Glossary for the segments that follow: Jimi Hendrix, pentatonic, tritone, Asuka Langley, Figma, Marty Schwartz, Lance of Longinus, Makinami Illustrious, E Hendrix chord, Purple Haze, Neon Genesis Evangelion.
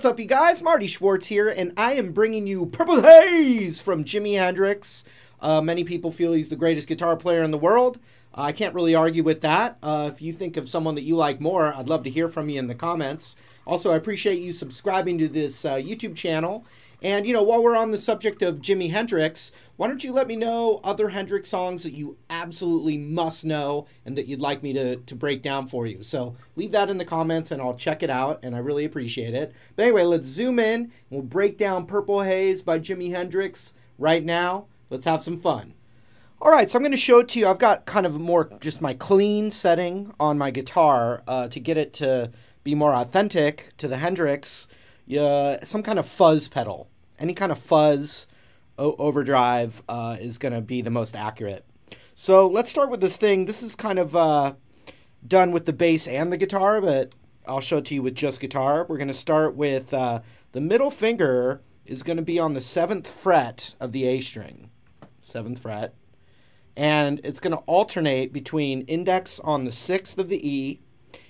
What's up, you guys? Marty Schwartz here, and I am bringing you Purple Haze from Jimi Hendrix. Many people feel he's the greatest guitar player in the world. I can't really argue with that. If you think of someone that you like more, I'd love to hear from you in the comments. Also, I appreciate you subscribing to this YouTube channel. And, you know, while we're on the subject of Jimi Hendrix, why don't you let me know other Hendrix songs that you absolutely must know and that you'd like me to break down for you. So leave that in the comments and I'll check it out, and I really appreciate it. But anyway, let's zoom in and we'll break down Purple Haze by Jimi Hendrix right now. Let's have some fun. All right, so I'm going to show it to you. I've got kind of more just my clean setting on my guitar to get it to be more authentic to the Hendrix. Some kind of fuzz pedal. Any kind of fuzz overdrive is going to be the most accurate. So let's start with this thing. This is kind of done with the bass and the guitar, but I'll show it to you with just guitar. We're going to start with the middle finger is going to be on the 7th fret of the A string. 7th fret. And it's going to alternate between index on the 6th of the E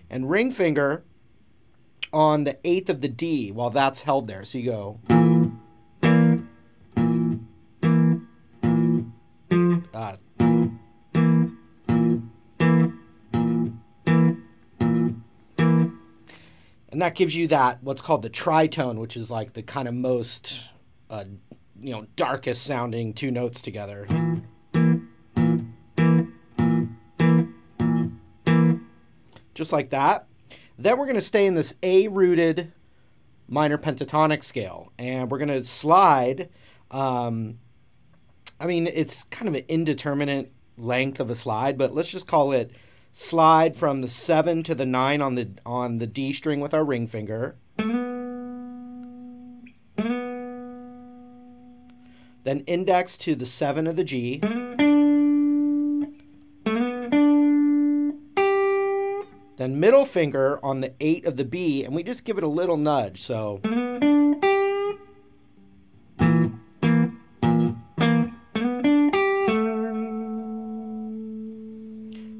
and ring finger on the 8th of the D while that's held there. So you go. And that gives you that, what's called the tritone, which is like the kind of most, you know, darkest sounding two notes together. Just like that. Then we're going to stay in this A-rooted minor pentatonic scale. And we're going to slide, I mean, it's kind of an indeterminate length of a slide, but let's just call it slide from the 7 to the 9 on the D string with our ring finger. Then index to the 7 of the G. Then middle finger on the 8 of the B, and we just give it a little nudge, so.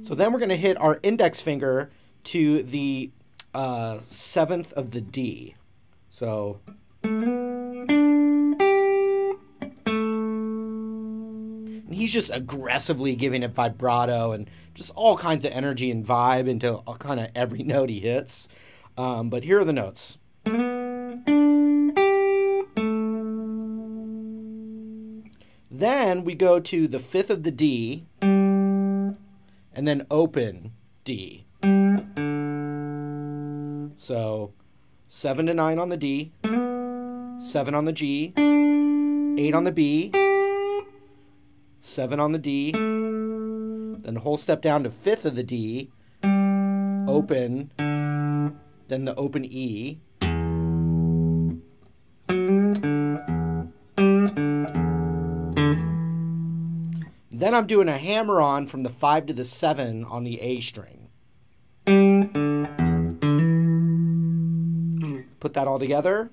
So then we're going to hit our index finger to the 7th of the D. So. He's just aggressively giving it vibrato and just all kinds of energy and vibe into all kind of every note he hits. But here are the notes. Then we go to the 5th of the D and then open D. So 7 to 9 on the D, 7 on the G, 8 on the B, 7 on the D, then the whole step down to 5th of the D, open, then the open E. Then I'm doing a hammer-on from the 5 to the 7 on the A string. Put that all together.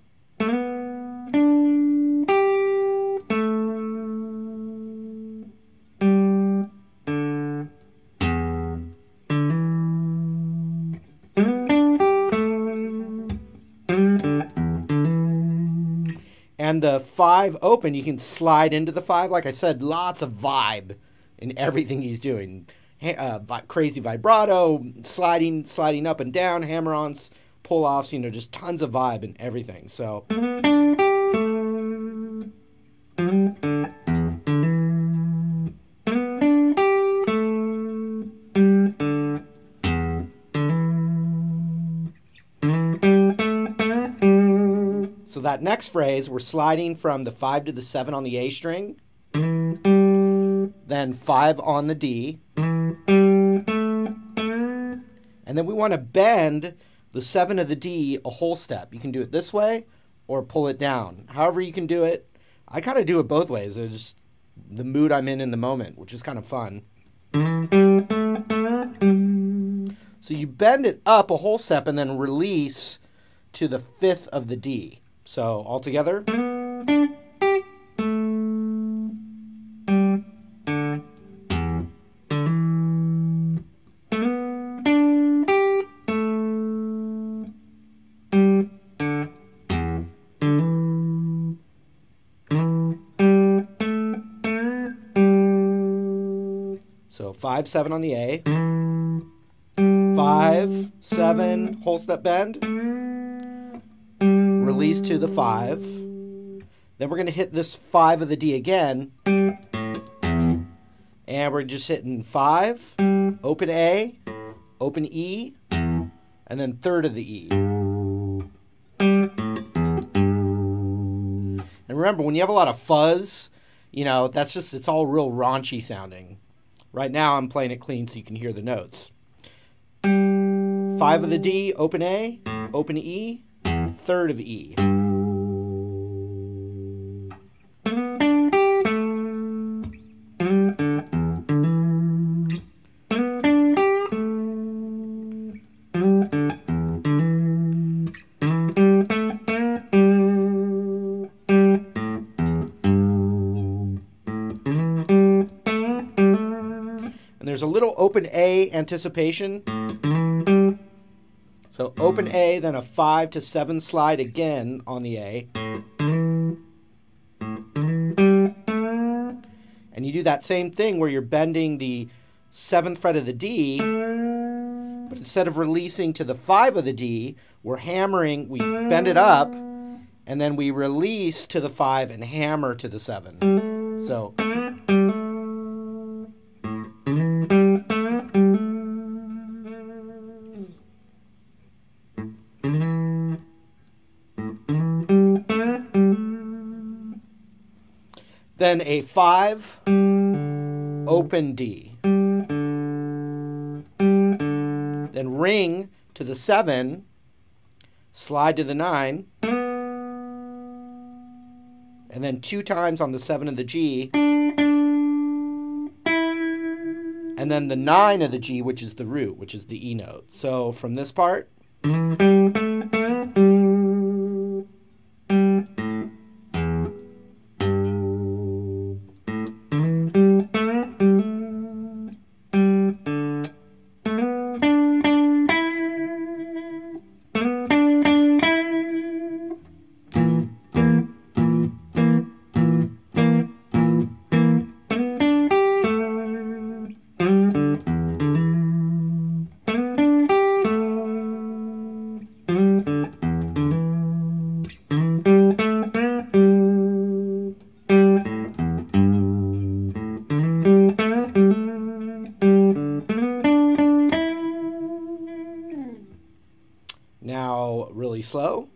And the 5 open, you can slide into the 5. Like I said, lots of vibe in everything he's doing. Crazy vibrato, sliding up and down, hammer-ons, pull-offs, you know, just tons of vibe in everything. So. So that next phrase, we're sliding from the 5 to the 7 on the A string, then 5 on the D, and then we want to bend the 7 of the D a whole step. You can do it this way or pull it down. However you can do it. I kind of do it both ways. It's just the mood I'm in the moment, which is kind of fun. So you bend it up a whole step and then release to the 5th of the D. So all together. 5, 7 on the A, 5, 7, whole step bend, release to the 5, then we're going to hit this 5 of the D again, and we're just hitting 5, open A, open E, and then 3rd of the E. And remember, when you have a lot of fuzz, you know, that's just, it's all real raunchy sounding. Right now I'm playing it clean so you can hear the notes. 5 of the D, open A, open E, 3rd of E. There's a little open A anticipation. So open A, then a 5 to 7 slide again on the A. And you do that same thing where you're bending the 7th fret of the D, but instead of releasing to the 5 of the D, we're hammering, we bend it up, and then we release to the 5 and hammer to the 7. So then a 5, open D. Then ring to the 7, slide to the 9, and then 2 times on the 7 of the G, and then the 9 of the G, which is the root, which is the E note. So from this part, now really slow.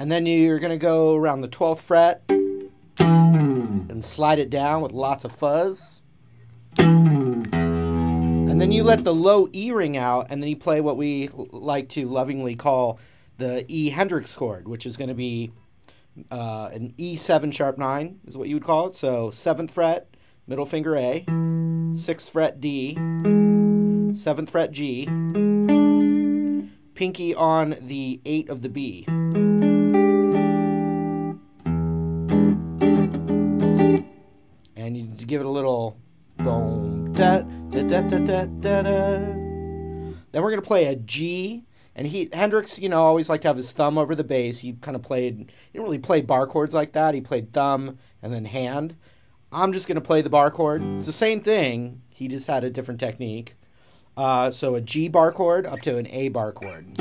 And then you're going to go around the 12th fret and slide it down with lots of fuzz. And then you let the low E ring out, and then you play what we like to lovingly call the E Hendrix chord, which is going to be an E7 sharp 9 is what you would call it. So 7th fret, middle finger A, 6th fret D, 7th fret G, pinky on the 8 of the B. And you just give it a little boom, da, da, da, da, da, da, da. Then we're going to play a G. And Hendrix, you know, always liked to have his thumb over the bass. He kind of played, he didn't really play bar chords like that. He played thumb and then hand. I'm just going to play the bar chord. It's the same thing. He just had a different technique. So a G bar chord up to an A bar chord.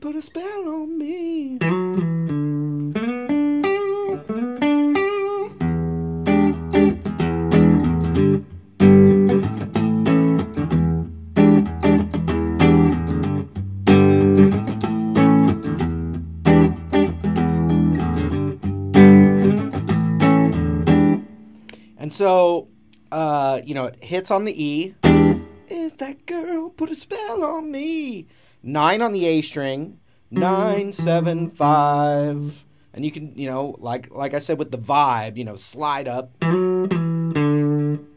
Put a spell on me. And so, you know, it hits on the E. Is that girl put a spell on me? 9 on the A string. 9, 7, 5. And you can, you know, like I said with the vibe, you know, slide up. And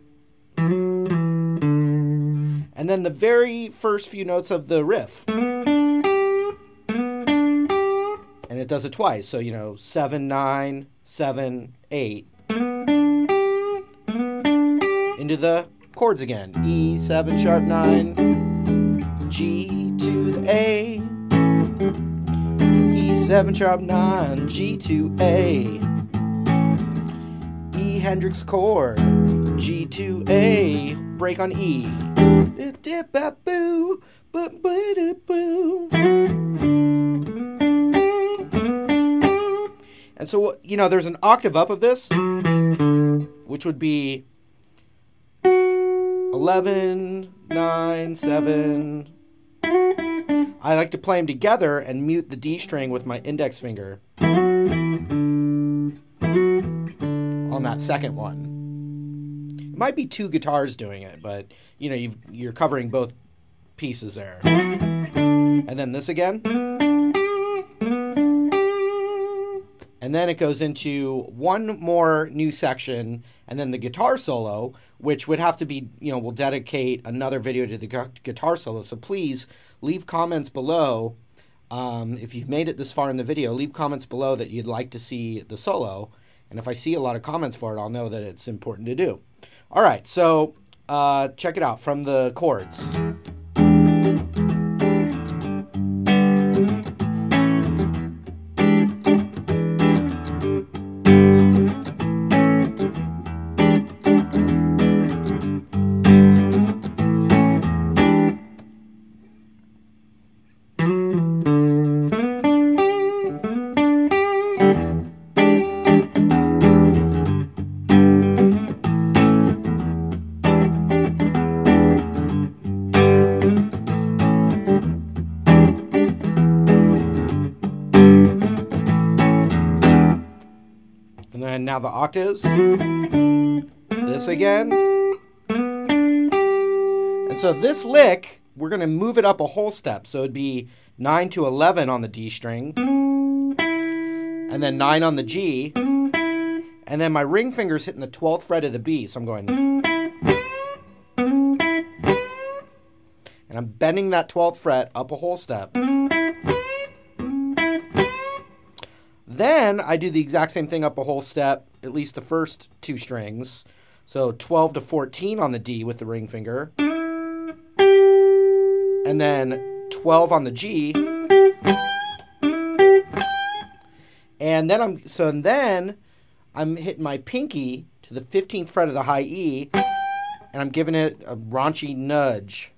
then the very first few notes of the riff. And it does it twice. So, you know, 7, 9, 7, 8. Into the chords again. E, 7 sharp 9, G to the A. E, 7 sharp 9, G to A. E Hendrix chord, G to A, break on E. And so, you know, there's an octave up of this, which would be 11, 9, 7. I like to play them together and mute the D string with my index finger on that second one. It might be two guitars doing it, but you know, you're covering both pieces there. And then this again. And then it goes into one more new section, and then the guitar solo, which would have to be, you know, we'll dedicate another video to the guitar solo. So please leave comments below. If you've made it this far in the video, leave comments below that you'd like to see the solo. And if I see a lot of comments for it, I'll know that it's important to do. All right, so check it out from the chords. And now the octaves, this again. And so this lick, we're going to move it up a whole step. So it'd be 9 to 11 on the D string, and then 9 on the G, and then my ring finger's hitting the 12th fret of the B. So I'm going, and I'm bending that 12th fret up a whole step. Then I do the exact same thing up a whole step, at least the first two strings. So 12 to 14 on the D with the ring finger. And then 12 on the G. And then I'm hitting my pinky to the 15th fret of the high E, and I'm giving it a raunchy nudge.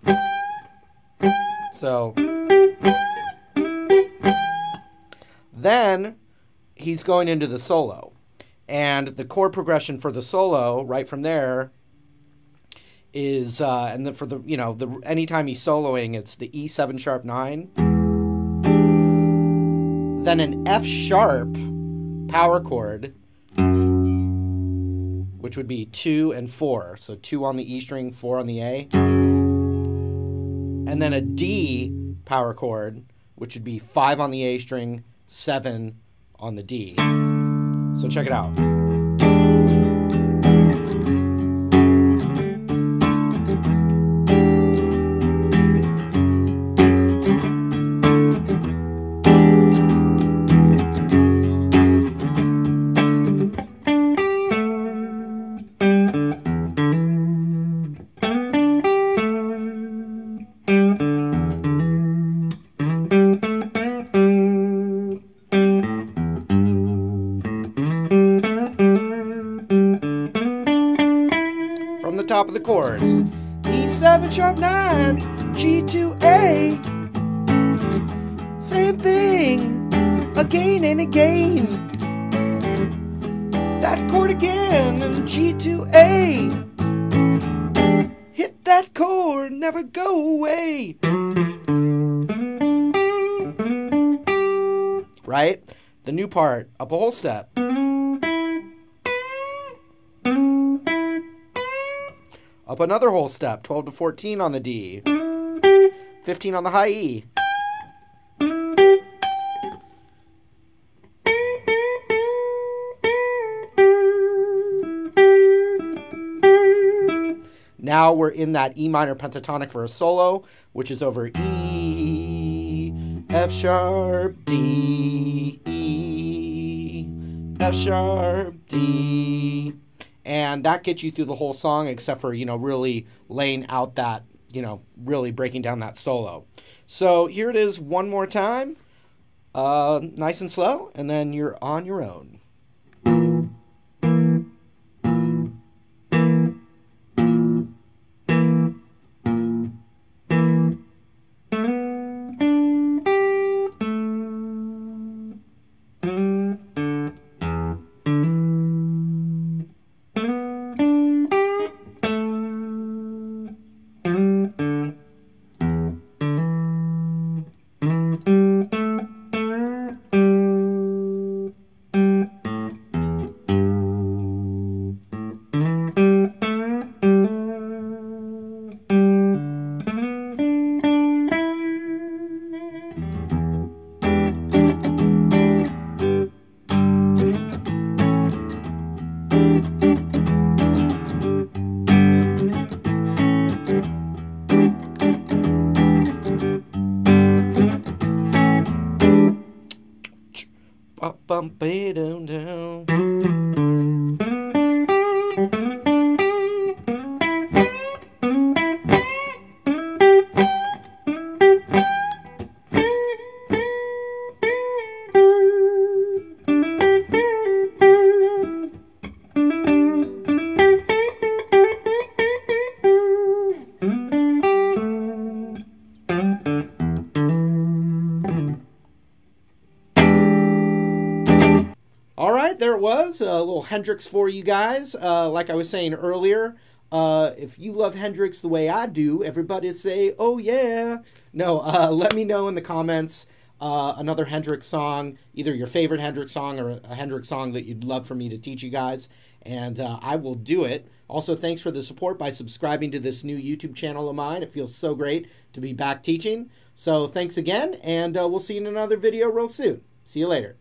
So then he's going into the solo, and the chord progression for the solo right from there is and then for the, you know, the anytime he's soloing, it's the E7 sharp 9, then an F sharp power chord, which would be 2 and 4, so 2 on the E string, 4 on the A, and then a D power chord, which would be 5 on the A string, 7 on the D. So check it out. Top of the chords. E7 sharp 9, G to A. Same thing, again and again. That chord again, and G to A. Hit that chord, never go away. Right? The new part, up a whole step. Up another whole step, 12 to 14 on the D, 15 on the high E. Now we're in that E minor pentatonic for a solo, which is over E, F sharp, D, E, F sharp, D. And that gets you through the whole song except for, you know, really laying out that, you know, really breaking down that solo. So here it is one more time, nice and slow, and then you're on your own. There it was, a little Hendrix for you guys. Like I was saying earlier, if you love Hendrix the way I do, everybody say, oh yeah. No, let me know in the comments another Hendrix song, either your favorite Hendrix song or a Hendrix song that you'd love for me to teach you guys, and I will do it. Also, thanks for the support by subscribing to this new YouTube channel of mine. It feels so great to be back teaching. So thanks again, and we'll see you in another video real soon. See you later.